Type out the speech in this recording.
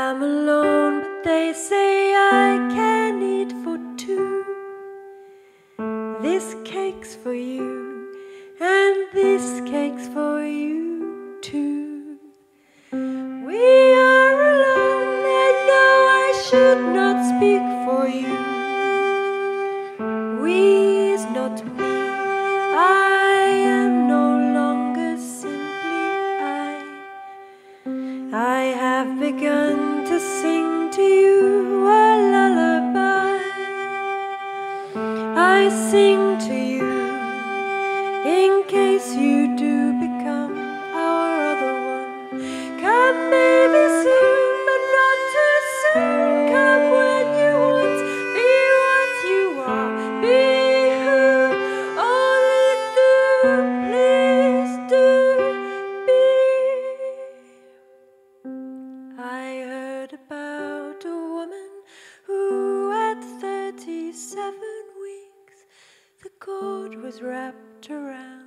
I'm alone, but they say I can eat for two. This cake's for you, and this cake's for you too. We are alone, I know I should not speak for you. We is not me, I am no longer simply I have begun to sing to you a lullaby. I sing to you in case you do become our other one. Come maybe soon, but not too soon. Come when you want, be what you are, be who only do. I heard about a woman who at 37 weeks the cord was wrapped around.